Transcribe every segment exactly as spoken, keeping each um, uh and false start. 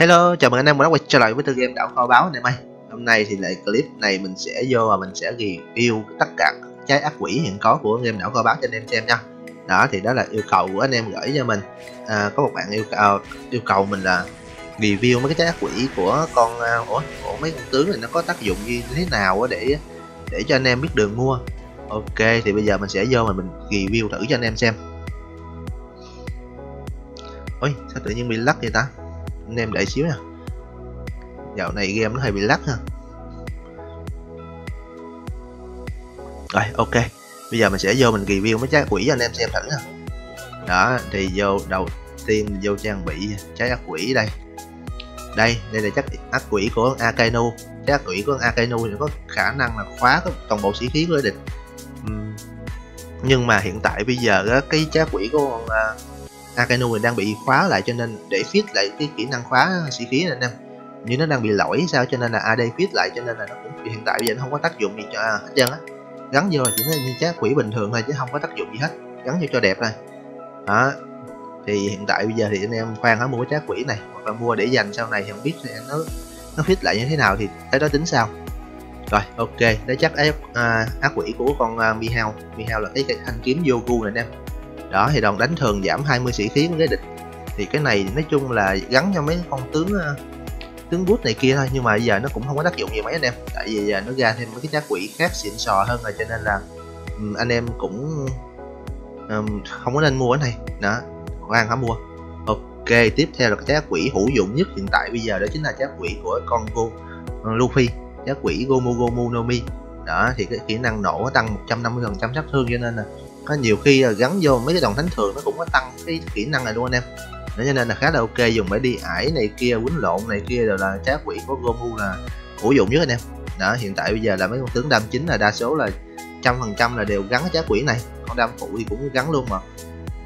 Hello, chào mừng anh em đã quay trở lại với tựa game Đảo Kho Báu này mày. Hôm nay thì lại clip này mình sẽ vô và mình sẽ review tất cả trái ác quỷ hiện có của game Đảo Kho Báu cho anh em xem nha. Đó thì đó là yêu cầu của anh em gửi cho mình. À, có một bạn yêu cầu yêu cầu mình là review mấy cái trái ác quỷ của con ủa, ủa mấy con tướng này nó có tác dụng như thế nào để để cho anh em biết đường mua. Ok, thì bây giờ mình sẽ vô mà mình review thử cho anh em xem. Ôi, sao tự nhiên bị lắc vậy ta? Anh em đợi xíu nha. Dạo này game nó hay bị lắc ha. Rồi, ok. Bây giờ mình sẽ vô mình review mấy trái quỷ cho anh em xem thử nha. Đó, thì vô đầu tiên vô trang bị trái ác quỷ đây. Đây, đây là trái ác quỷ của Akano. Trái ác quỷ của Akano thì có khả năng là khóa toàn bộ sĩ khí của địch. Uhm. Nhưng mà hiện tại bây giờ đó, cái trái quỷ của uh, Akano mình đang bị khóa lại, cho nên để fit lại cái kỹ năng khóa sĩ khí này anh em, như nó đang bị lỗi sao cho nên là a đê fit lại, cho nên là nó cũng hiện tại bây giờ nó không có tác dụng gì cho à, hết trơn á, gắn vô là chỉ là như trái quỷ bình thường thôi chứ không có tác dụng gì hết, gắn vô cho đẹp thôi. Đó thì hiện tại bây giờ thì anh em khoan hả mua cái trái quỷ này, hoặc là mua để dành sau này thì không biết thì nó nó fit lại như thế nào thì tới đó tính sau. Rồi ok, đấy chắc ác, à, ác quỷ của con à, Mihawk. Mihawk là cái, cái thanh kiếm Yoru này anh em. Đó thì đòn đánh thường giảm hai mươi sĩ khí với địch, thì cái này nói chung là gắn cho mấy con tướng tướng bút này kia thôi, nhưng mà bây giờ nó cũng không có tác dụng gì mấy anh em, tại vì giờ nó ra thêm mấy cái trái quỷ khác xịn sò hơn rồi, cho nên là um, anh em cũng um, không có nên mua cái này đó, khoan hả mua. Ok, tiếp theo là cái trái quỷ hữu dụng nhất hiện tại bây giờ đó chính là trái quỷ của con Go Luffy, trái quỷ Gomu Gomu no Mi. Đó thì cái kỹ năng nổ tăng một trăm năm mươi phần trăm sát thương, cho nên là có nhiều khi gắn vô mấy cái đòn thánh thường nó cũng có tăng cái kỹ năng này luôn anh em. Đó, cho nên là khá là ok, dùng để đi ải này kia, quýnh lộn này kia, rồi là trái quỷ của Gomu là hữu dụng nhất anh em. Đó hiện tại bây giờ là mấy con tướng đam chính là đa số là trăm phần trăm là đều gắn trái quỷ này, con đam phụ thì cũng gắn luôn mà.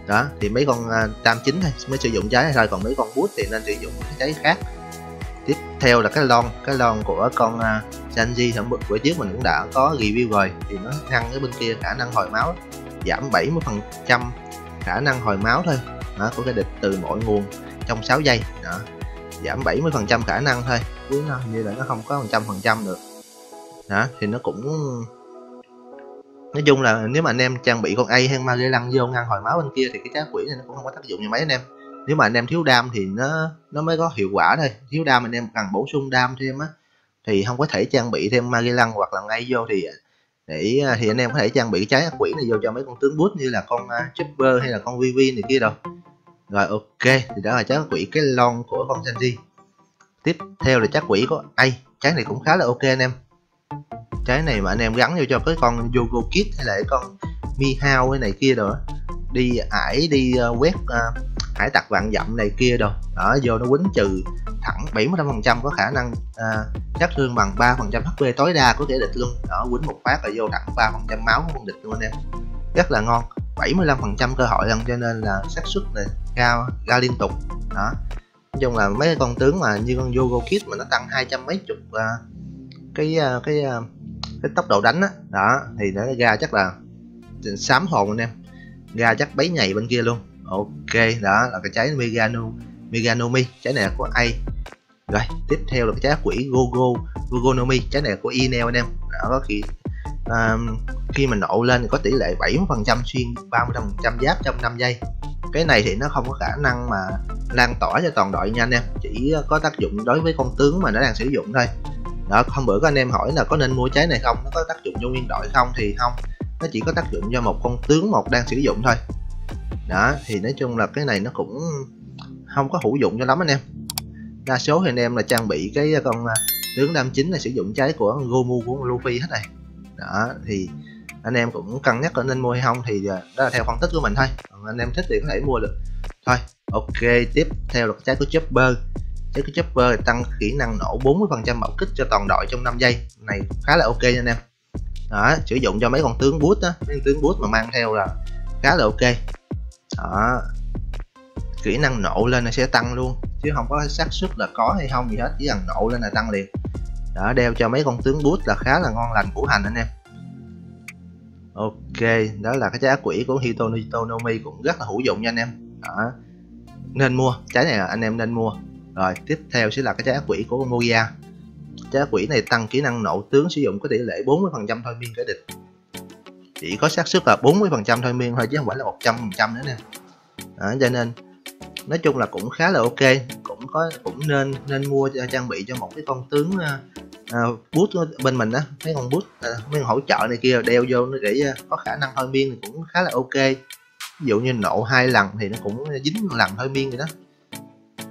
Đó thì mấy con đam chính thôi mới sử dụng trái này thôi, còn mấy con bút thì nên sử dụng cái trái khác. Tiếp theo là cái lon cái lon của con uh, Sanji thẩm bực bữa trước mình cũng đã có review rồi, thì nó ngăn cái bên kia khả năng hồi máu, giảm bảy mươi phần trăm khả năng hồi máu thôi đó, của cái địch từ mọi nguồn trong sáu giây đó, giảm bảy mươi phần trăm khả năng thôi chứ nó như là nó không có một trăm phần trăm được. Đó thì nó cũng nói chung là nếu mà anh em trang bị con A hay Magellan vô ngăn hồi máu bên kia thì cái trái quỷ này nó cũng không có tác dụng như mấy anh em. Nếu mà anh em thiếu đam thì nó nó mới có hiệu quả thôi, thiếu đam anh em cần bổ sung đam thêm á, thì không có thể trang bị thêm Magellan hoặc là ngay vô thì để thì anh em có thể trang bị trái ác quỷ này vô cho mấy con tướng bút như là con uh, Chopper hay là con Vivi này kia đâu. Rồi ok, thì đó là trái ác quỷ cái lon của con Sanji. Tiếp theo là trái ác quỷ có ai, trái này cũng khá là ok anh em. Trái này mà anh em gắn vô cho cái con Yugo Kid hay là cái con Mihawk hay này kia rồi đi ải đi uh, quét uh, hải tặc vạn dặm này kia rồi đó, vô nó quýnh trừ thẳng bảy mươi lăm phần trăm, có khả năng sát uh, thương bằng ba phần trăm hát pê tối đa của kẻ địch luôn đó, quýnh một phát là vô thẳng ba phần trăm máu của con địch luôn anh em, rất là ngon, bảy mươi lăm phần trăm cơ hội lần, cho nên là xác suất này cao ra liên tục. Đó nói chung là mấy con tướng mà như con Yogo Kid mà nó tăng hai trăm mấy chục uh, cái uh, cái uh, cái tốc độ đánh đó, đó thì nó ra chắc là sám hồn anh em, ra chắc bấy nhầy bên kia luôn. Ok, đó là cái trái Meganomi, trái này là của A. Rồi, tiếp theo là cái trái quỷ Gogo Gogo Nomi, trái này là của Inel anh em. Đó có khi um, khi mình nổ lên thì có tỷ lệ bảy mươi phần trăm xuyên, ba mươi phần trăm giáp trong năm giây. Cái này thì nó không có khả năng mà lan tỏa cho toàn đội nha anh em, chỉ có tác dụng đối với con tướng mà nó đang sử dụng thôi. Đó, hôm bữa các anh em hỏi là có nên mua trái này không, nó có tác dụng cho nguyên đội không, thì không, nó chỉ có tác dụng cho một con tướng một đang sử dụng thôi. Đó thì nói chung là cái này nó cũng không có hữu dụng cho lắm anh em, đa số thì anh em là trang bị cái con tướng đam chính là sử dụng trái của Gomu của Luffy hết này. Đó thì anh em cũng cân nhắc nên mua hay không thì đó là theo phân tích của mình thôi, còn anh em thích thì có thể mua được thôi. Ok, tiếp theo là trái của Chopper. Trái của Chopper tăng kỹ năng nổ bốn mươi phần trăm bạo kích cho toàn đội trong năm giây này, khá là ok nha anh em. Đó sử dụng cho mấy con tướng boost á, mấy con tướng boost mà mang theo là khá là ok. Đó. Kỹ năng nổ lên nó sẽ tăng luôn chứ không có xác suất là có hay không gì hết, chỉ cần nổ lên là tăng liền. Đó đeo cho mấy con tướng boost là khá là ngon lành củ hành anh em. Ok, đó là cái trái ác quỷ của Hitonajito cũng rất là hữu dụng nha anh em. Đó. Nên mua, trái này là anh em nên mua. Rồi tiếp theo sẽ là cái trái ác quỷ của Mojia. Trái ác quỷ này tăng kỹ năng nổ tướng sử dụng có tỷ lệ bốn mươi phần trăm thôi miên kẻ địch. Chỉ có xác suất là bốn mươi phần trăm thôi miên thôi chứ không phải là một trăm phần trăm nữa nè. Đó, cho nên nói chung là cũng khá là ok, cũng có cũng nên nên mua trang bị cho một cái con tướng uh, bút bên mình á, mấy con bút uh, mấy con hỗ trợ này kia đeo vô nó để uh, có khả năng thôi miên thì cũng khá là ok. Ví dụ như nộ hai lần thì nó cũng dính một lần thôi miên rồi đó.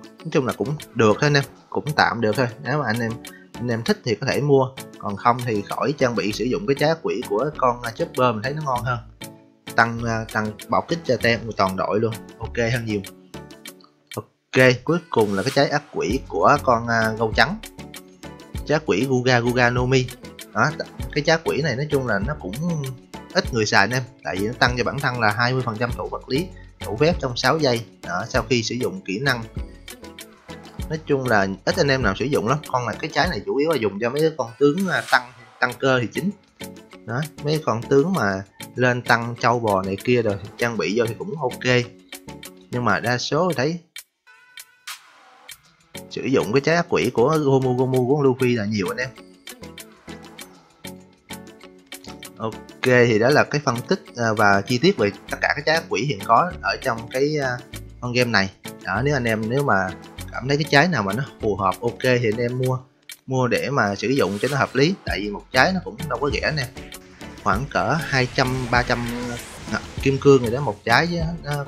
Nói chung là cũng được thôi anh em, cũng tạm được thôi. Nếu mà anh em anh em thích thì có thể mua, còn không thì khỏi trang bị sử dụng cái trái quỷ của con Chopper, mình thấy nó ngon hơn, tăng tăng bạo kích cho tem của toàn đội luôn, ok hơn nhiều. Ok, cuối cùng là cái trái ác quỷ của con gâu trắng, trái quỷ Guga Guga Nomi. Đó, cái trái quỷ này nói chung là nó cũng ít người xài anh em, tại vì nó tăng cho bản thân là hai mươi phần trăm tụ vật lý, tụ phép trong sáu giây đó, sau khi sử dụng kỹ năng. Nói chung là ít anh em nào sử dụng lắm, con này cái trái này chủ yếu là dùng cho mấy con tướng tăng tăng cơ thì chính. Đó, mấy con tướng mà lên tăng trâu bò này kia rồi trang bị vô thì cũng ok. Nhưng mà đa số thấy sử dụng cái trái ác quỷ của Gomu Gomu của Luffy là nhiều anh em. Ok, thì đó là cái phân tích và chi tiết về tất cả các trái ác quỷ hiện có ở trong cái con game này. Đó, nếu anh em nếu mà cảm thấy cái trái nào mà nó phù hợp ok thì anh em mua mua để mà sử dụng cho nó hợp lý, tại vì một trái nó cũng đâu có rẻ nè, khoảng cỡ hai trăm ba trăm kim cương rồi đó một trái, nó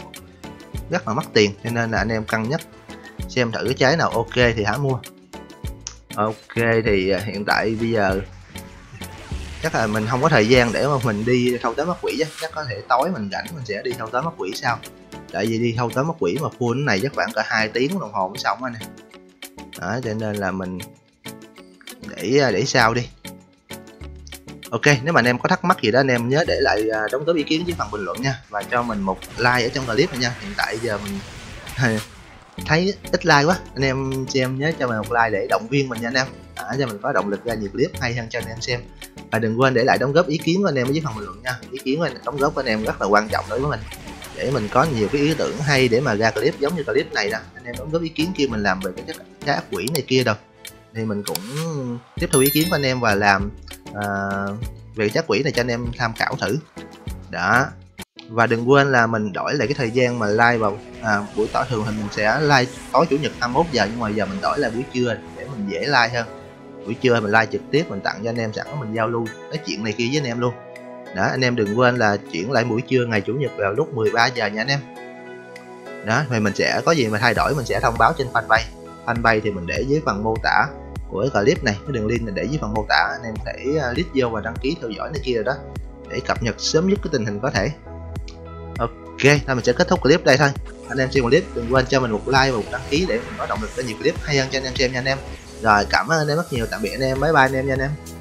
rất là mất tiền, cho nên là anh em cân nhắc xem thử cái trái nào ok thì hãy mua. Ok, thì hiện tại bây giờ chắc là mình không có thời gian để mà mình đi thâu tóm ác quỷ chứ, chắc có thể tối mình rảnh mình sẽ đi thâu tóm ác quỷ sau, tại vì đi thâu tóm ác quỷ mà full cái này chắc khoảng cả hai tiếng đồng hồ mới xong anh em. Đó, cho nên là mình để để sau đi. Ok, nếu mà anh em có thắc mắc gì đó anh em nhớ để lại đóng góp ý kiến dưới phần bình luận nha, và cho mình một like ở trong clip này nha. Hiện tại giờ mình thấy ít like quá, anh em xem nhớ cho mình một like để động viên mình nha anh em, à, cho mình có động lực ra nhiều clip hay hơn cho anh em xem. Và đừng quên để lại đóng góp ý kiến của anh em ở dưới phần bình luận nha, ý kiến của anh, đóng góp của anh em rất là quan trọng đối với mình, để mình có nhiều cái ý tưởng hay để mà ra clip giống như clip này nè. Anh em đóng góp ý kiến kia mình làm về cái trái ác quỷ này kia đâu thì mình cũng tiếp thu ý kiến của anh em và làm uh, về trái quỷ này cho anh em tham khảo thử đó. Và đừng quên là mình đổi lại cái thời gian mà like vào à, buổi tối, thường mình sẽ like tối chủ nhật hai mươi mốt giờ, nhưng mà giờ mình đổi lại buổi trưa để mình dễ like hơn. Buổi trưa mình like trực tiếp, mình tặng cho anh em sẵn, mình giao lưu nói chuyện này kia với anh em luôn. Đó, anh em đừng quên là chuyển lại buổi trưa ngày chủ nhật vào lúc mười ba giờ nha anh em. Đó, thì mình sẽ có gì mà thay đổi mình sẽ thông báo trên fanpage. Fanpage thì mình để dưới phần mô tả của cái clip này, cái đường link mình để dưới phần mô tả, anh em có thể click vô và đăng ký theo dõi này kia rồi đó, để cập nhật sớm nhất cái tình hình có thể. Ok, thôi mình sẽ kết thúc clip đây thôi. Anh em xem clip đừng quên cho mình một like và một đăng ký để mình có động lực ra nhiều clip hay hơn cho anh em xem nha anh em. Rồi, cảm ơn anh em rất nhiều, tạm biệt anh em, bye bye anh em nha anh em.